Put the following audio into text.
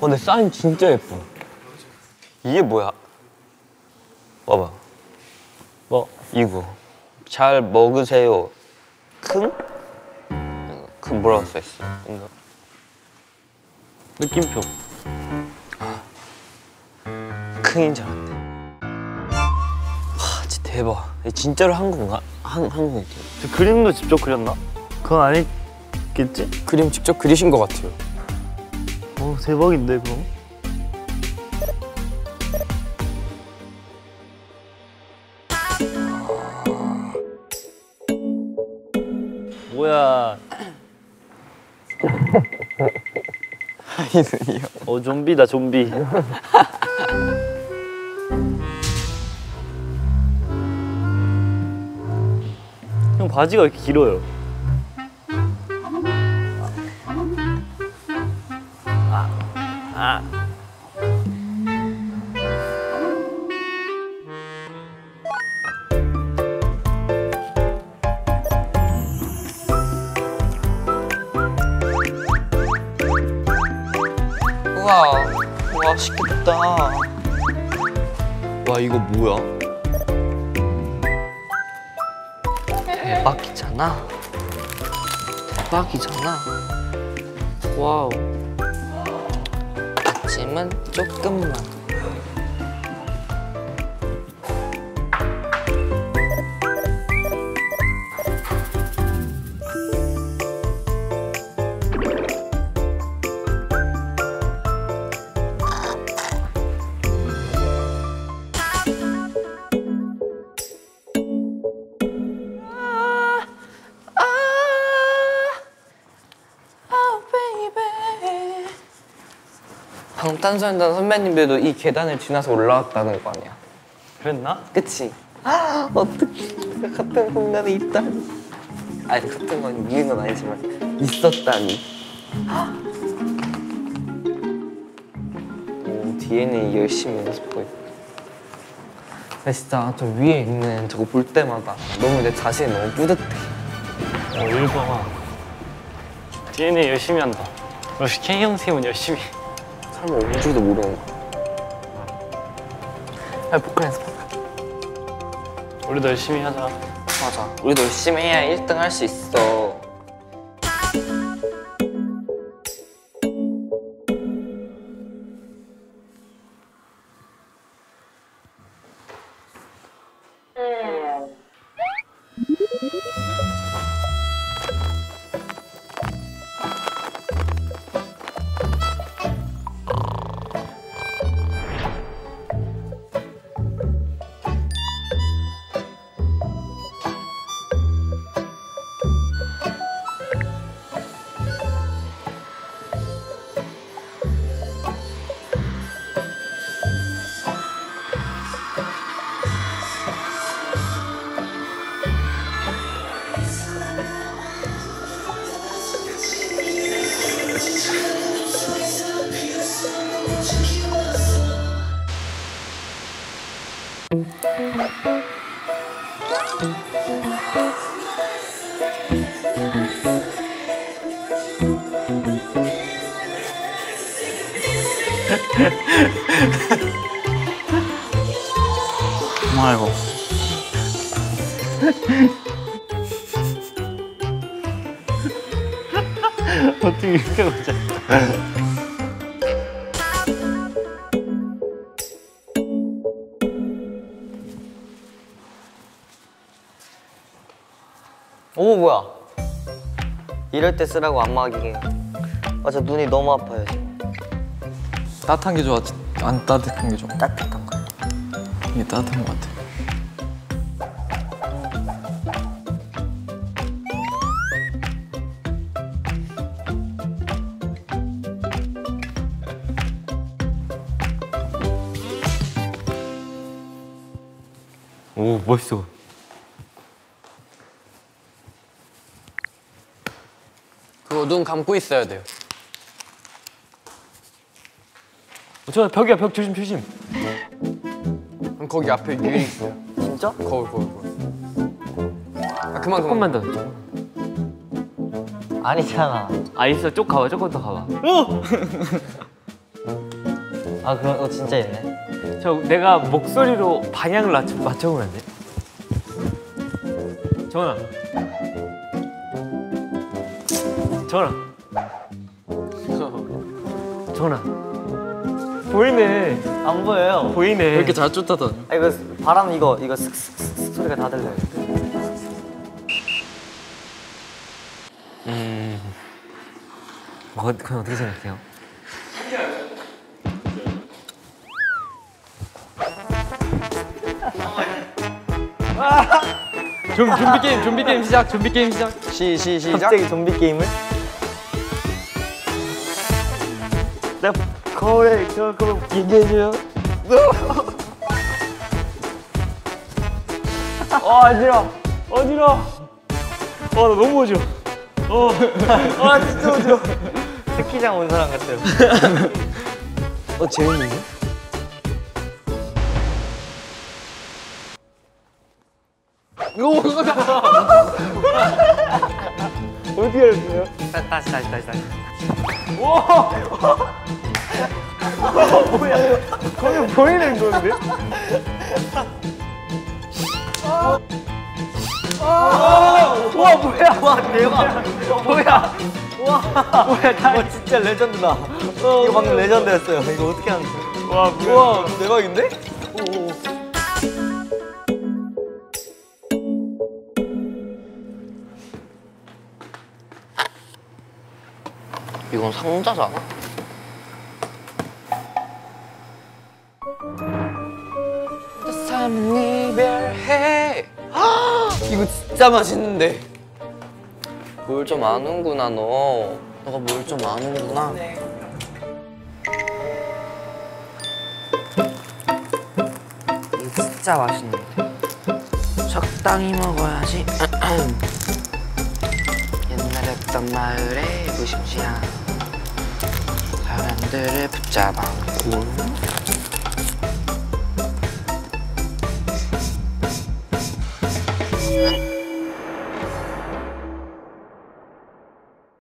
근데 사인 진짜 예뻐. 이게 뭐야? 봐봐. 뭐? 이거. 잘 먹으세요. 큰? 그 뭐라고 써있어? 느낌표. 아. 큰인 줄 알았네. 와, 진짜 대박. 진짜로 한국인가? 한국 느낌. 저 그림도 직접 그렸나? 그건 아니겠지? 그림 직접 그리신 것 같아요. 오, 대박인데, 그럼? 뭐야. 하이든이요. 어, 좀비다, 좀비. 형, 바지가 왜 이렇게 길어요? 우와, 맛있겠다. 와, 이거 뭐야? 대박이잖아. 대박이잖아. 와우. 아침은 조금만. 방탄소년단 선배님들도 이 계단을 지나서 올라왔다는 거 아니야? 그랬나? 그치? 아, 어떡해. 같은 공간에 있다니. 아니, 같은 건 있는 건 아니지만 있었다니. 오, 뒤에는 열심히 연습하고 있고. 근데 진짜 저 위에 있는 저거 볼 때마다 너무 내 자신이 너무 뿌듯해. 어, 일봐봐. 뒤에는 열심히 한다. 역시 K형 쌤은 열심히. 사람을 어느 줄도 모르는 거야. 아, 보컬 연습. 우리도 열심히 하자. 맞아. 우리도 열심히 해야 1등 할 수 있어. 아이고. 어떻게 이렇게 보자. 오, 뭐야. 이럴 때 쓰라고 안마기게. 아, 저 눈이 너무 아파요 지금. 따뜻한 게 좋아, 안 따뜻한 게 좋아? 따뜻한 거. 이게 따뜻한 거 같아. 오, 멋있어. 그거 눈 감고 있어야 돼요. 저 벽이야, 벽 조심 조심. 그럼 거기 앞에 유리 있어요. 진짜? 거울. 아, 그만. 조금만 더. 아니잖아. 아, 있어. 쪽 가봐, 조금 더 가봐. 오! 아 그거 진짜 있네. 저 내가 목소리로 방향을 맞춰보면 안 돼? 정원아. 정원아. 정원아. 보이네. 안 보여요. 보이네. 왜 이렇게 잘 쫓아다녀? 아 이거 바람 이거 슥슥슥 소리가 다 들려요. 그건 어떻게 생각해요? 좀비 게임 시작. 좀비 게임 시작. 갑자기 좀비 게임을? 나 거울에 그거 얘기해줘요. 어지러워. 나 너무 어지러워. 진짜 어지러워. 스키장 온 사람 같아요. 재밌는데? 어떻게 알았어요? 다시. 뭐야 이거? 거기 보이는 건데? 와 뭐야? 와 대박! 뭐야? 와 진짜 레전드다. 이거 방금 레전드였어요. 이거 어떻게 하는지. 와 뭐야? 대박인데? 오. 이건 상자잖아. 이별해. 이거 진짜 맛있는데. 뭘 좀 아는구나 너. 너가 뭘 좀 아는구나. 네. 이거 진짜 맛있는데. 적당히 먹어야지. 옛날에 어떤 마을에 무심지야 사람들을 붙잡았고